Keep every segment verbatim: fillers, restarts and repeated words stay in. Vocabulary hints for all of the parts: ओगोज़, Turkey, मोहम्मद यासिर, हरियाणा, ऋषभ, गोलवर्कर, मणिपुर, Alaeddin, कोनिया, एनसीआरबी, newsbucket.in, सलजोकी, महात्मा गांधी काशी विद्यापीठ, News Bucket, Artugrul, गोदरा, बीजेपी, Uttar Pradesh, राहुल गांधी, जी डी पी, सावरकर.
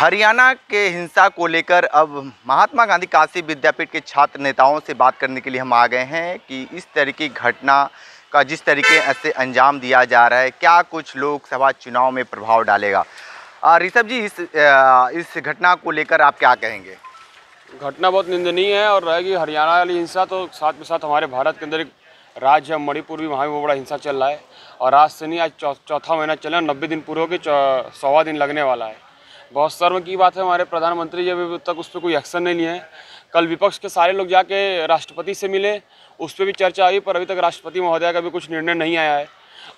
हरियाणा के हिंसा को लेकर अब महात्मा गांधी काशी विद्यापीठ के छात्र नेताओं से बात करने के लिए हम आ गए हैं कि इस तरह की घटना का जिस तरीके से अंजाम दिया जा रहा है, क्या कुछ लोकसभा चुनाव में प्रभाव डालेगा। ऋषभ जी, इस इस घटना को लेकर आप क्या कहेंगे? घटना बहुत निंदनीय है और रहेगी हरियाणा वाली हिंसा, तो साथ में साथ हमारे भारत के अंदर एक राज्य है मणिपुर भी, वहाँ भी बहुत बड़ा हिंसा चल रहा है। और आज से नहीं, आज चौथा महीना चल रहा है, नब्बे दिन पूरे हो गए, सौवा दिन लगने वाला है। बहुत शर्म की बात है, हमारे प्रधानमंत्री जी अभी तक उस पर कोई एक्शन नहीं लिए हैं। कल विपक्ष के सारे लोग जाके राष्ट्रपति से मिले, उस पर भी चर्चा आई, पर अभी तक राष्ट्रपति महोदय का भी कुछ निर्णय नहीं आया है।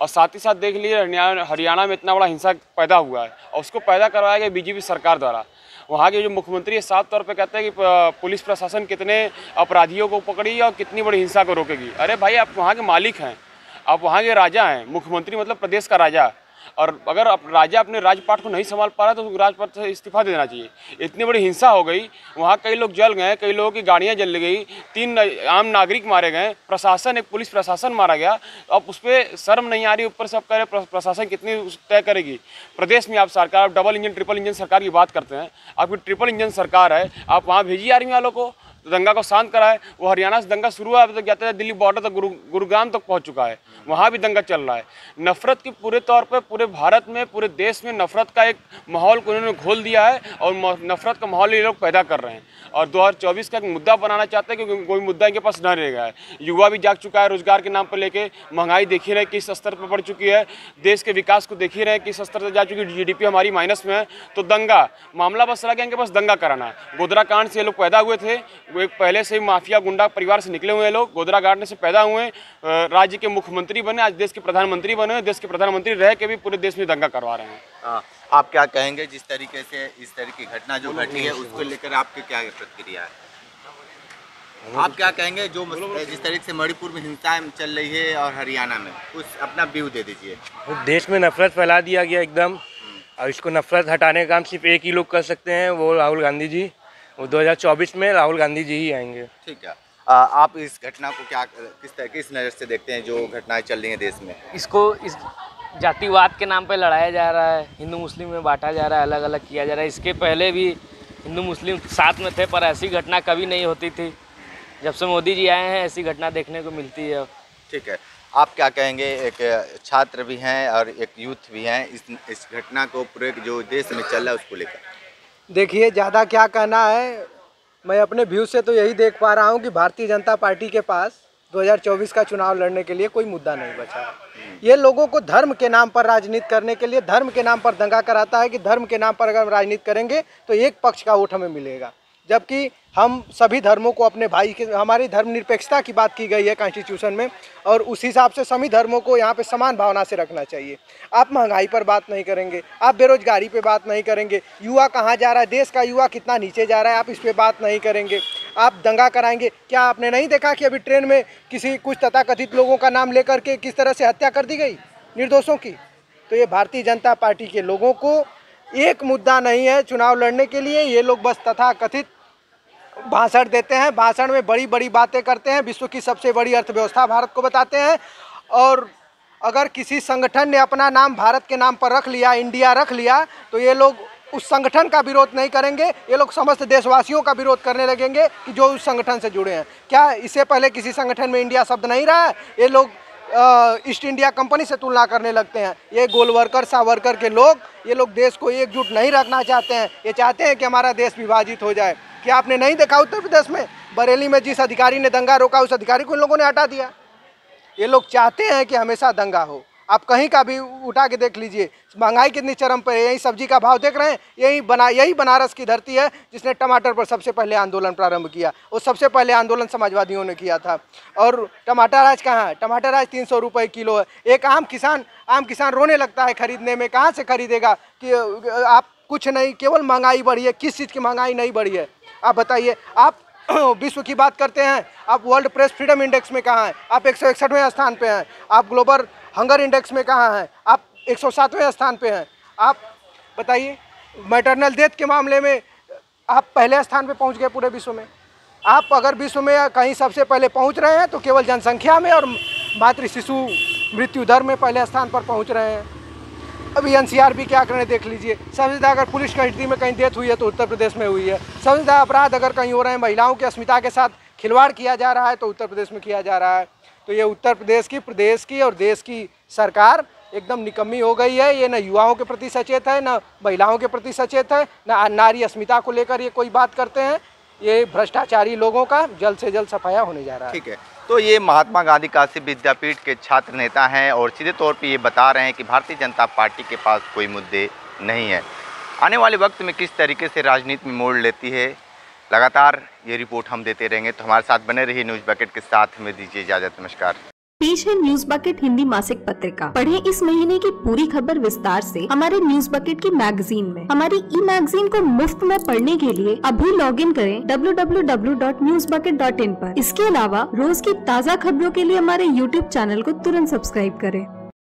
और साथ ही साथ देख लीजिए हरियाणा में इतना बड़ा हिंसा पैदा हुआ है और उसको पैदा करवाया गया बीजेपी सरकार द्वारा। वहाँ के जो मुख्यमंत्री है साफ तौर पे कहते हैं कि पुलिस प्रशासन कितने अपराधियों को पकड़ी और कितनी बड़ी हिंसा को रोकेगी। अरे भाई, आप वहाँ के मालिक हैं, आप वहाँ के राजा हैं, मुख्यमंत्री मतलब प्रदेश का राजा। और अगर आप राजा अपने राजपाठ को नहीं संभाल पा रहा तो राजपाठ से इस्तीफा देना चाहिए। इतनी बड़ी हिंसा हो गई, वहाँ कई लोग जल गए, कई लोगों की गाड़ियाँ जल गई, तीन आम नागरिक मारे गए, प्रशासन एक पुलिस प्रशासन मारा गया। अब उस पर शर्म नहीं आ रही, ऊपर से आप कह रहे प्रशासन कितनी तय करेगी। प्रदेश में आप सरकार, आप डबल इंजन ट्रिपल इंजन सरकार की बात करते हैं, आपकी ट्रिपल इंजन सरकार है, आप वहाँ भेजिए आर्मी वालों को, दंगा को शांत कराए। वो हरियाणा से दंगा शुरू हुआ, अब तक जाते जाते दिल्ली बॉर्डर तक, गुरु गुरुग्राम तक पहुंच चुका है, वहाँ भी दंगा चल रहा है। नफरत की पूरे तौर पर पूरे भारत में, पूरे देश में नफरत का एक माहौल को उन्होंने घोल दिया है और नफरत का माहौल ये लोग पैदा कर रहे हैं। और दो हज़ार चौबीस का एक मुद्दा बनाना चाहते हैं क्योंकि कोई मुद्दा इनके पास न रह गया है। युवा भी जाग चुका है, रोजगार के नाम पर लेके महंगाई देख ही रहे किस स्तर पर पड़ चुकी है, देश के विकास को देख ही रहे किस स्तर तक जा चुकी है, जी डी पी हमारी माइनस में है। तो दंगा मामला बस रह गया इनके पास, दंगा कराना। गोदरा कांड से ये लोग पैदा हुए थे, वो पहले से ही माफिया गुंडा परिवार से निकले हुए लोग गोदरा गांड से पैदा हुए, राज्य के मुख्यमंत्री बने, आज देश के प्रधानमंत्री बने, देश के प्रधानमंत्री रह के भी पूरे देश में दंगा करवा रहे हैं। आ, आप क्या कहेंगे जिस तरीके से इस तरह की घटना जो घटी है उसको लेकर आपकी क्या प्रतिक्रिया है? आप क्या कहेंगे जो जिस तरीके से मणिपुर में हिंसा चल रही है और हरियाणा में, उस अपना व्यू दे दीजिए। देश में नफरत फैला दिया गया एकदम, और इसको नफरत हटाने का काम सिर्फ एक ही लोग कर सकते हैं, वो राहुल गांधी जी, वो दो हज़ार चौबीस में राहुल गांधी जी ही आएंगे। ठीक है, आ, आप इस घटना को क्या किस तरह किस नज़र से देखते हैं जो घटनाएं चल रही हैं देश में? इसको इस जातिवाद के नाम पर लड़ाया जा रहा है, हिंदू मुस्लिम में बांटा जा रहा है, अलग अलग किया जा रहा है। इसके पहले भी हिंदू मुस्लिम साथ में थे पर ऐसी घटना कभी नहीं होती थी, जब से मोदी जी आए हैं ऐसी घटना देखने को मिलती है। ठीक है, आप क्या कहेंगे? एक छात्र भी हैं और एक यूथ भी हैं, इस इस घटना को पूरे जो देश में चल रहा है उसको लेकर। देखिए, ज़्यादा क्या कहना है, मैं अपने व्यू से तो यही देख पा रहा हूँ कि भारतीय जनता पार्टी के पास दो हज़ार चौबीस का चुनाव लड़ने के लिए कोई मुद्दा नहीं बचा है। ये लोगों को धर्म के नाम पर राजनीति करने के लिए, धर्म के नाम पर दंगा कराता है कि धर्म के नाम पर अगर हम राजनीति करेंगे तो एक पक्ष का वोट हमें मिलेगा, जबकि हम सभी धर्मों को अपने भाई के, हमारी धर्मनिरपेक्षता की बात की गई है कॉन्स्टिट्यूशन में, और उस हिसाब से सभी धर्मों को यहाँ पे समान भावना से रखना चाहिए। आप महंगाई पर बात नहीं करेंगे, आप बेरोजगारी पे बात नहीं करेंगे, युवा कहाँ जा रहा है, देश का युवा कितना नीचे जा रहा है, आप इस पर बात नहीं करेंगे। आप दंगा कराएंगे। क्या आपने नहीं देखा कि अभी ट्रेन में किसी कुछ तथाकथित लोगों का नाम लेकर के किस तरह से हत्या कर दी गई निर्दोषों की? तो ये भारतीय जनता पार्टी के लोगों को एक मुद्दा नहीं है चुनाव लड़ने के लिए, ये लोग बस तथाकथित भाषण देते हैं, भाषण में बड़ी बड़ी बातें करते हैं, विश्व की सबसे बड़ी अर्थव्यवस्था भारत को बताते हैं। और अगर किसी संगठन ने अपना नाम भारत के नाम पर रख लिया, इंडिया रख लिया, तो ये लोग उस संगठन का विरोध नहीं करेंगे, ये लोग समस्त देशवासियों का विरोध करने लगेंगे कि जो उस संगठन से जुड़े हैं। क्या इससे पहले किसी संगठन में इंडिया शब्द नहीं रहा है? ये लोग ईस्ट इंडिया कंपनी से तुलना करने लगते हैं। ये गोलवर्कर सावरकर के लोग, ये लोग देश को एकजुट नहीं रखना चाहते हैं, ये चाहते हैं कि हमारा देश विभाजित हो जाए। क्या आपने नहीं देखा उत्तर प्रदेश में बरेली में जिस अधिकारी ने दंगा रोका उस अधिकारी को इन लोगों ने हटा दिया? ये लोग चाहते हैं कि हमेशा दंगा हो। आप कहीं का भी उठा के देख लीजिए, महंगाई कितनी चरम पर है, यही सब्जी का भाव देख रहे हैं, यही बना यही बनारस की धरती है जिसने टमाटर पर सबसे पहले आंदोलन प्रारंभ किया, और सबसे पहले आंदोलन समाजवादियों ने किया था। और टमाटर आज कहाँ है? टमाटर आज तीन सौ रुपये किलो है। एक आम किसान आम किसान रोने लगता है खरीदने में, कहाँ से खरीदेगा कि आप कुछ नहीं, केवल महंगाई बढ़ी है। किस चीज़ की महंगाई नहीं बढ़ी है? आप बताइए। आप विश्व की बात करते हैं, आप वर्ल्ड प्रेस फ्रीडम इंडेक्स में कहाँ हैं? आप एक सौ इकसठवें स्थान पर हैं। आप ग्लोबल हंगर इंडेक्स में कहाँ हैं? आप एक सौ सातवें स्थान पे हैं। आप बताइए, मैटरनल डेथ के मामले में आप पहले स्थान पे पहुंच गए पूरे विश्व में। आप अगर विश्व में कहीं सबसे पहले पहुंच रहे हैं तो केवल जनसंख्या में और मातृ शिशु मृत्यु दर में पहले स्थान पर पहुंच रहे हैं। अभी एनसीआरबी के आंकड़े देख लीजिए। सबसे ज़्यादा अगर पुलिस की हिस्ट्री में कहीं डेथ हुई है तो उत्तर प्रदेश में हुई है। सबसे ज़्यादा अपराध अगर कहीं हो रहे हैं, महिलाओं की अस्मिता के साथ खिलवाड़ किया जा रहा है तो उत्तर प्रदेश में किया जा रहा है। तो ये उत्तर प्रदेश की प्रदेश की और देश की सरकार एकदम निकम्मी हो गई है। ये ना युवाओं के प्रति सचेत है, ना महिलाओं के प्रति सचेत है, ना नारी अस्मिता को लेकर ये कोई बात करते हैं। ये भ्रष्टाचारी लोगों का जल्द से जल्द सफाया होने जा रहा है। ठीक है, तो ये महात्मा गांधी काशी विद्यापीठ के छात्र नेता हैं और सीधे तौर पे ये बता रहे हैं कि भारतीय जनता पार्टी के पास कोई मुद्दे नहीं है। आने वाले वक्त में किस तरीके से राजनीति में मोड़ लेती है, लगातार ये रिपोर्ट हम देते रहेंगे। तो हमारे साथ बने रहिए न्यूज़ बकेट के साथ। हमें दीजिए इजाज़त, नमस्कार। पेश है न्यूज बकेट हिंदी मासिक पत्रिका। पढ़ें इस महीने की पूरी खबर विस्तार से हमारे न्यूज बकेट की मैगजीन में। हमारी ई मैगजीन को मुफ्त में पढ़ने के लिए अभी लॉगिन करें W W W dot news bucket dot in पर। इसके अलावा रोज की ताज़ा खबरों के लिए हमारे यूट्यूब चैनल को तुरंत सब्सक्राइब करें।